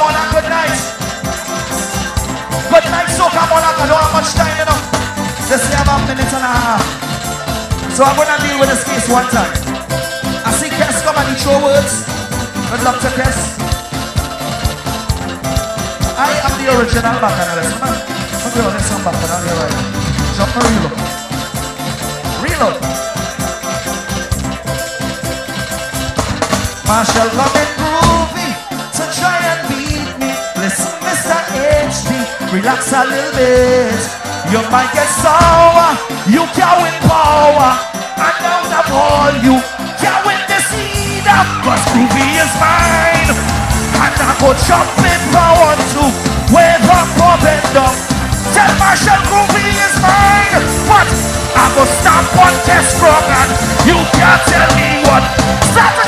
Mona, good night. Good night, Soca Mona. I don't have much time enough. Just say about a minute and a half. So I'm gonna deal with this case one time. I see Kes come and he throw words. Good luck to Kes. I am the original bacchanalist. I'm gonna get some bacchanal here right now. Jump and reload. Marshall coming groovy to try and beat me. Listen, Mr. HD, relax a little bit. Your mind gets sour, you can't win power. I don't uphold you, can't win this either. Cause groovy is mine. And I go jumping power to wave up, up and up. Tell Marshall groovy is mine. What? I go stamp on Kes Strong and you can't tell me what. Stop.